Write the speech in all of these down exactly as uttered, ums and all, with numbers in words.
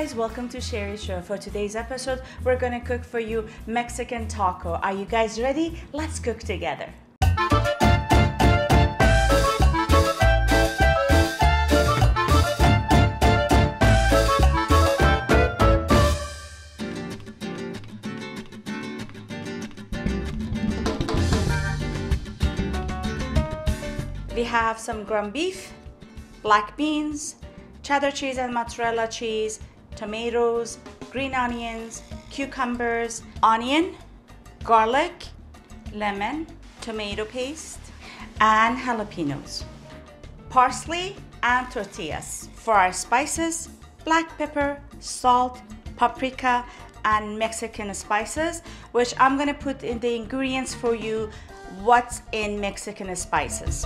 guys, welcome to Sherry's Show. For today's episode, we're gonna cook for you Mexican taco. Are you guys ready? Let's cook together. We have some ground beef, black beans, cheddar cheese and mozzarella cheese, tomatoes, green onions, cucumbers, onion, garlic, lemon, tomato paste, and jalapenos, parsley, and tortillas. For our spices, black pepper, salt, paprika, and Mexican spices, which I'm gonna put in the ingredients for you, what's in Mexican spices.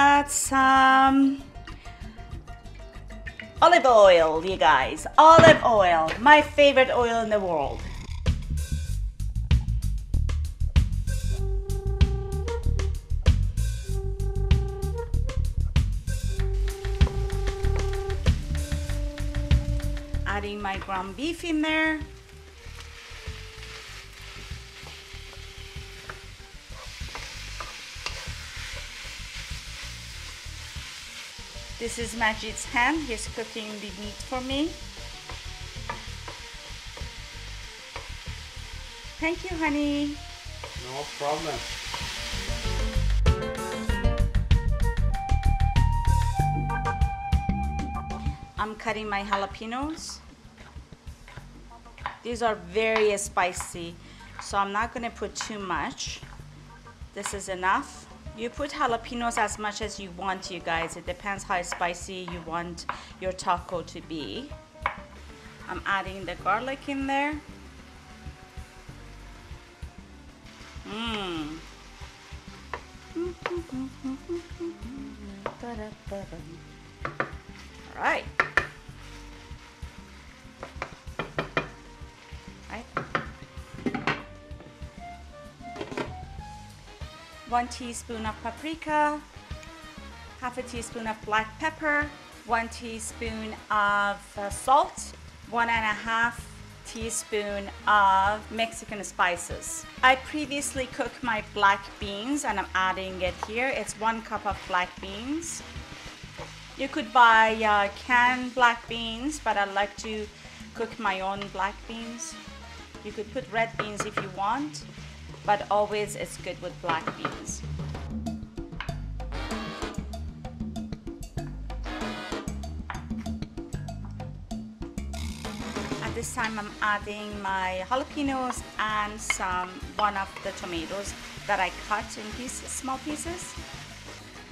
Add some olive oil, you guys. Olive oil, my favorite oil in the world. Adding my ground beef in there. This is Majid's hand, he's cooking the meat for me. Thank you, honey. No problem. I'm cutting my jalapenos. These are very spicy, so I'm not gonna put too much. This is enough. You put jalapenos as much as you want, you guys. It depends how spicy you want your taco to be. I'm adding the garlic in there. Mmm. All right. One teaspoon of paprika, half a teaspoon of black pepper, one teaspoon of salt, one and a half teaspoon of Mexican spices. I previously cooked my black beans and I'm adding it here. It's one cup of black beans. You could buy uh, canned black beans, but I like to cook my own black beans. You could put red beans if you want, but always it's good with black beans. At this time I'm adding my jalapenos and some one of the tomatoes that I cut in pieces, small pieces.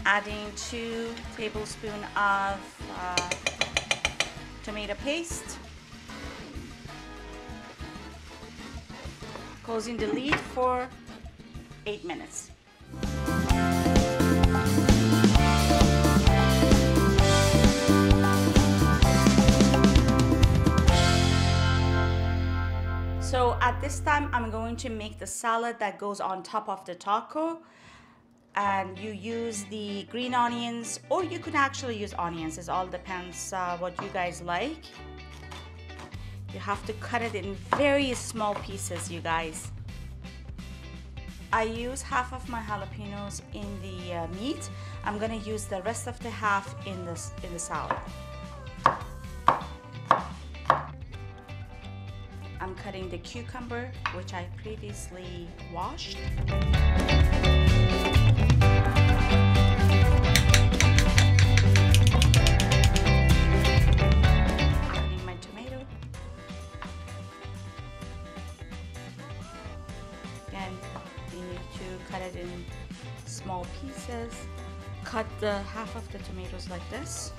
Adding two tablespoons of uh, tomato paste. Closing the lid for eight minutes. So at this time, I'm going to make the salad that goes on top of the taco. And you use the green onions, or you can actually use onions. It all depends uh, what you guys like. You have to cut it in very small pieces, you guys. I use half of my jalapenos in the uh, meat. I'm gonna use the rest of the half in the, in the salad. I'm cutting the cucumber, which I previously washed. In small pieces, cut the half of the tomatoes like this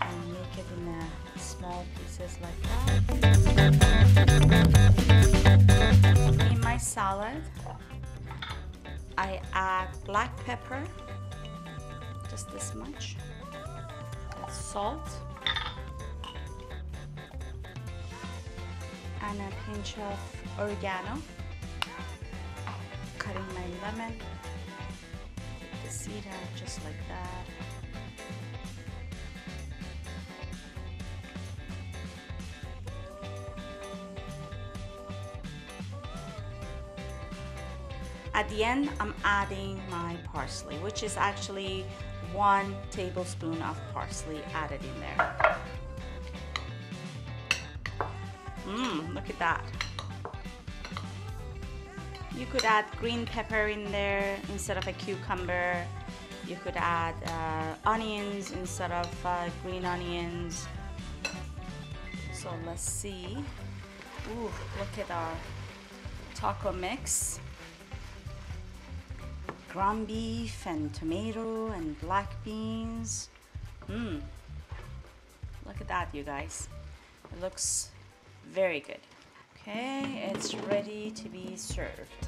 and make it in a small pieces like that. In my salad I add black pepper, just this much, that's salt, and a pinch of oregano. lemon, take the seed out just like that. At the end, I'm adding my parsley, which is actually one tablespoon of parsley added in there. Mmm, look at that. You could add green pepper in there instead of a cucumber. You could add uh, onions instead of uh, green onions. So let's see. Ooh, look at our taco mix. Ground beef and tomato and black beans. Mmm. Look at that, you guys. It looks very good. Okay, it's ready to be served.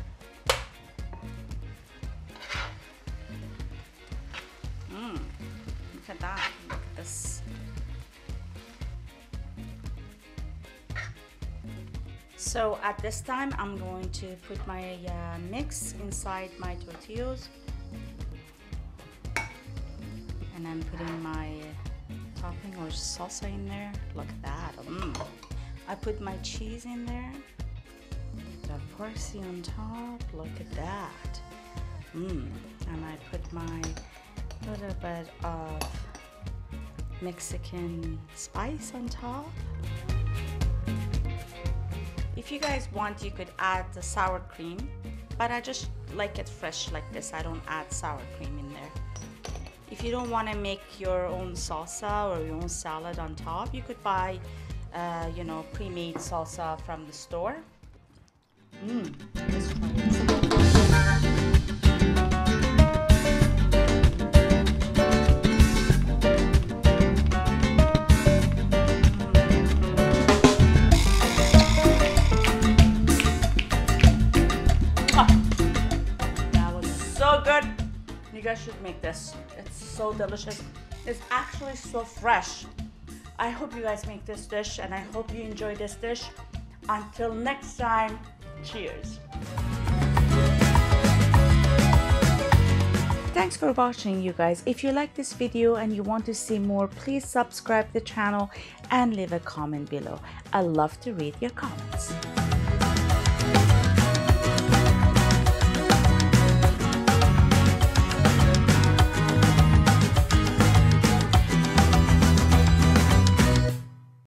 Mmm. Look at that. Look at this. So at this time, I'm going to put my uh, mix inside my tortillas, and I'm putting my topping or salsa in there. Look at that. Mm. I put my cheese in there, the parsley on top. Look at that. Mm. And I put my little bit of Mexican spice on top. If you guys want, you could add the sour cream, but I just like it fresh like this. I don't add sour cream in there. If you don't want to make your own salsa or your own salad on top, you could buy, uh, you know, pre-made salsa from the store. Mmm. Let's try this. You guys should make this. It's so delicious. It's actually so fresh. I hope you guys make this dish, and I hope you enjoy this dish. Until next time, cheers. Thanks for watching, you guys. If you like this video and you want to see more, please subscribe the channel and leave a comment below. I love to read your comments.